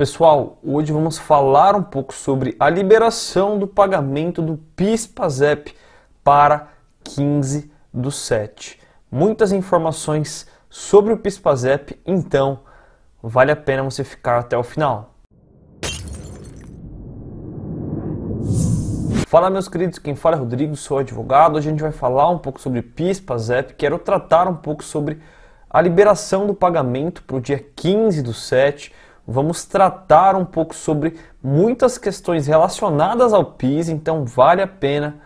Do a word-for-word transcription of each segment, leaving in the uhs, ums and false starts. Pessoal, hoje vamos falar um pouco sobre a liberação do pagamento do PIS/PASEP para quinze do sete. Muitas informações sobre o PIS/PASEP, então vale a pena você ficar até o final. Fala, meus queridos, quem fala é Rodrigo, sou advogado. Hoje a gente vai falar um pouco sobre PIS/PASEP, quero tratar um pouco sobre a liberação do pagamento para o dia quinze do sete. Vamos tratar um pouco sobre muitas questões relacionadas ao PIS, então vale a pena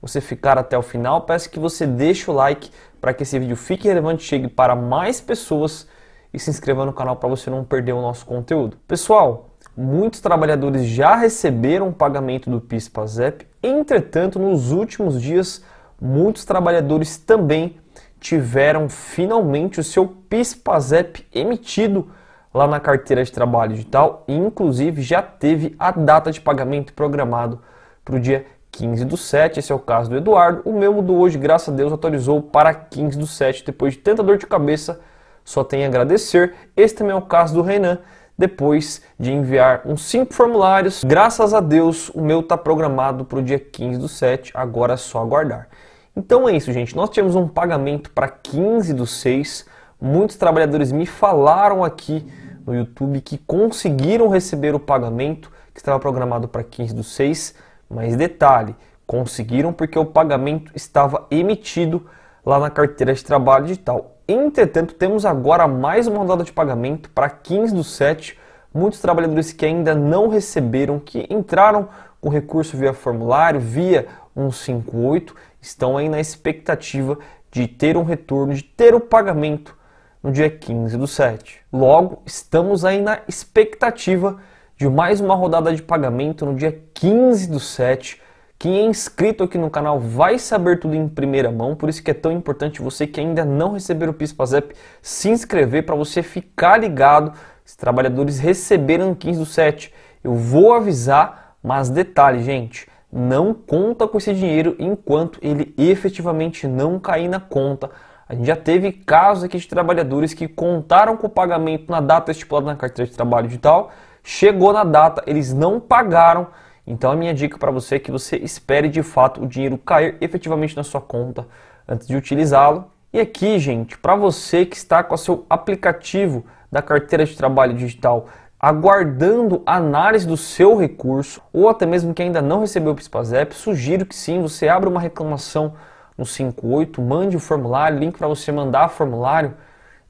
você ficar até o final. Peço que você deixe o like para que esse vídeo fique relevante, chegue para mais pessoas e se inscreva no canal para você não perder o nosso conteúdo. Pessoal, muitos trabalhadores já receberam o pagamento do PIS/PASEP, entretanto, nos últimos dias, muitos trabalhadores também tiveram finalmente o seu PIS/PASEP emitido lá na Carteira de Trabalho Digital, e inclusive já teve a data de pagamento programado para o dia quinze do sete, esse é o caso do Eduardo. O meu mudou hoje, graças a Deus, atualizou para quinze do sete, depois de tanta dor de cabeça, só tem a agradecer. Esse também é o caso do Renan, depois de enviar uns cinco formulários, graças a Deus, o meu está programado para o dia quinze do sete, agora é só aguardar. Então é isso, gente, nós tivemos um pagamento para quinze do seis, muitos trabalhadores me falaram aqui no YouTube que conseguiram receber o pagamento que estava programado para quinze do seis, mas detalhe, conseguiram porque o pagamento estava emitido lá na Carteira de Trabalho Digital. Entretanto, temos agora mais uma rodada de pagamento para quinze do sete, muitos trabalhadores que ainda não receberam, que entraram com recurso via formulário, via cento e cinquenta e oito, estão aí na expectativa de ter um retorno, de ter o pagamento no dia quinze do sete. Logo, estamos aí na expectativa de mais uma rodada de pagamento no dia quinze do sete. Quem é inscrito aqui no canal vai saber tudo em primeira mão, por isso que é tão importante você que ainda não receber o PIS/PASEP se inscrever para você ficar ligado se trabalhadores receberam no quinze do sete. Eu vou avisar, mas detalhe, gente, não conta com esse dinheiro enquanto ele efetivamente não cair na conta. A gente já teve casos aqui de trabalhadores que contaram com o pagamento na data estipulada na Carteira de Trabalho Digital, chegou na data, eles não pagaram. Então a minha dica para você é que você espere de fato o dinheiro cair efetivamente na sua conta antes de utilizá-lo. E aqui, gente, para você que está com o seu aplicativo da Carteira de Trabalho Digital aguardando a análise do seu recurso, ou até mesmo que ainda não recebeu o PIS/PASEP, sugiro que sim, você abra uma reclamação no cinquenta e oito, mande o formulário, link para você mandar o formulário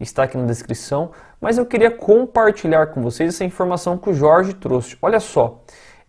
está aqui na descrição, mas eu queria compartilhar com vocês essa informação que o Jorge trouxe. Olha só,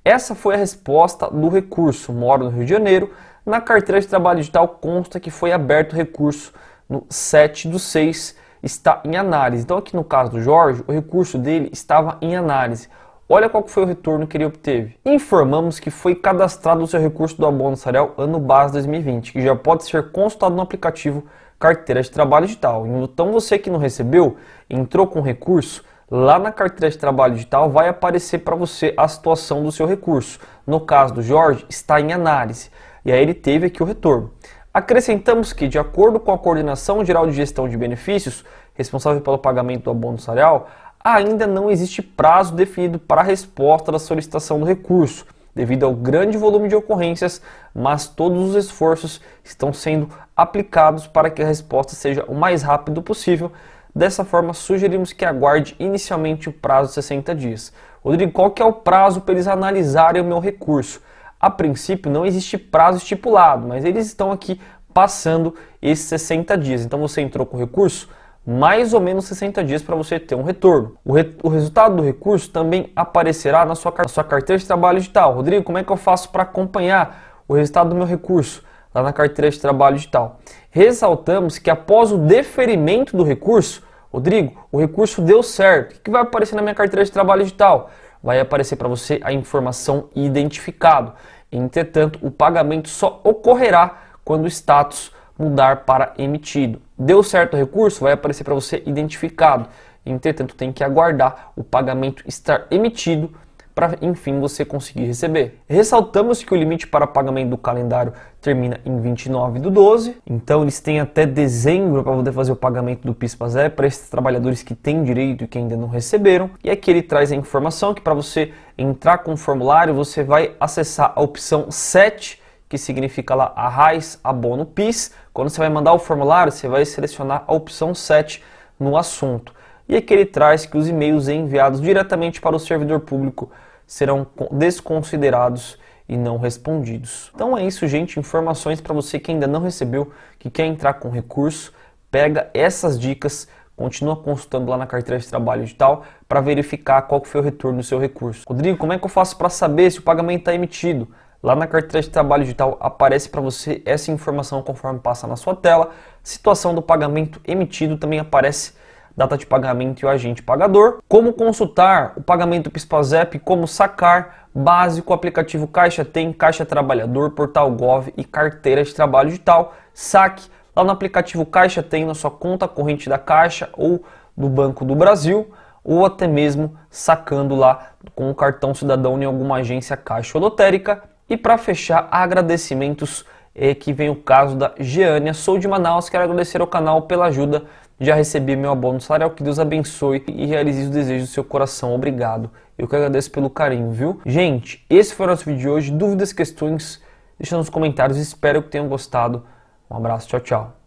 essa foi a resposta do recurso, moro no Rio de Janeiro, na Carteira de Trabalho Digital consta que foi aberto o recurso no sete do seis, está em análise. Então aqui no caso do Jorge, o recurso dele estava em análise. Olha qual foi o retorno que ele obteve. Informamos que foi cadastrado o seu recurso do abono salarial ano base dois mil e vinte, que já pode ser consultado no aplicativo Carteira de Trabalho Digital. Então você que não recebeu, entrou com recurso, lá na Carteira de Trabalho Digital vai aparecer para você a situação do seu recurso. No caso do Jorge, está em análise. E aí ele teve aqui o retorno. Acrescentamos que, de acordo com a Coordenação Geral de Gestão de Benefícios, responsável pelo pagamento do abono salarial, ainda não existe prazo definido para a resposta da solicitação do recurso, devido ao grande volume de ocorrências, mas todos os esforços estão sendo aplicados para que a resposta seja o mais rápido possível. Dessa forma, sugerimos que aguarde inicialmente o prazo de sessenta dias. Rodrigo, qual que é o prazo para eles analisarem o meu recurso? A princípio, não existe prazo estipulado, mas eles estão aqui passando esses sessenta dias. Então, você entrou com o recurso, mais ou menos sessenta dias para você ter um retorno. O, re... o resultado do recurso também aparecerá na sua, car... na sua Carteira de Trabalho Digital. Rodrigo, como é que eu faço para acompanhar o resultado do meu recurso lá na Carteira de Trabalho Digital? Ressaltamos que após o deferimento do recurso, Rodrigo, o recurso deu certo. O que vai aparecer na minha Carteira de Trabalho Digital? Vai aparecer para você a informação identificado. Entretanto, o pagamento só ocorrerá quando o status mudar para emitido. Deu certo o recurso? Vai aparecer para você identificado. Entretanto, tem que aguardar o pagamento estar emitido para, enfim, você conseguir receber. Ressaltamos que o limite para pagamento do calendário termina em vinte e nove do doze, então eles têm até dezembro para poder fazer o pagamento do PIS/PASEP para esses trabalhadores que têm direito e que ainda não receberam. E aqui ele traz a informação que para você entrar com o formulário, você vai acessar a opção sete, que significa lá a RAIS, abono PIS. Quando você vai mandar o formulário, você vai selecionar a opção sete no assunto. E aqui ele traz que os e-mails enviados diretamente para o servidor público serão desconsiderados e não respondidos. Então é isso, gente. Informações para você que ainda não recebeu, que quer entrar com recurso. Pega essas dicas, continua consultando lá na Carteira de Trabalho Digital para verificar qual foi o retorno do seu recurso. Rodrigo, como é que eu faço para saber se o pagamento está emitido? Lá na Carteira de Trabalho Digital aparece para você essa informação conforme passa na sua tela. Situação do pagamento emitido também aparece, data de pagamento e o agente pagador. Como consultar o pagamento do PIS/PASEP, como sacar, básico, aplicativo Caixa Tem, Caixa Trabalhador, Portal Gov e Carteira de Trabalho Digital. Saque lá no aplicativo Caixa Tem, na sua conta corrente da Caixa ou do Banco do Brasil, ou até mesmo sacando lá com o cartão cidadão em alguma agência caixa ou lotérica. E para fechar, agradecimentos, é, que vem o caso da Geânia. Sou de Manaus, quero agradecer ao canal pela ajuda. Já recebi meu abono salarial, que Deus abençoe e realize os desejos do seu coração. Obrigado. Eu que agradeço pelo carinho, viu? Gente, esse foi o nosso vídeo de hoje. Dúvidas, questões, deixa nos comentários. Espero que tenham gostado. Um abraço, tchau, tchau.